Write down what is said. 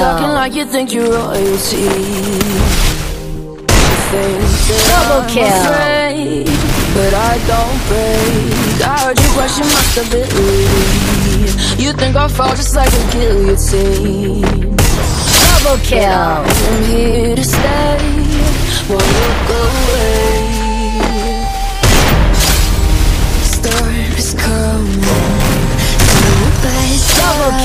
Talking like you think you're royalty. Double kill. Afraid, but I don't break. I heard you question my stability. You think I'll fall just like a guillotine. Double kill. I'm here to stay. Won't look away. The storm is coming. Double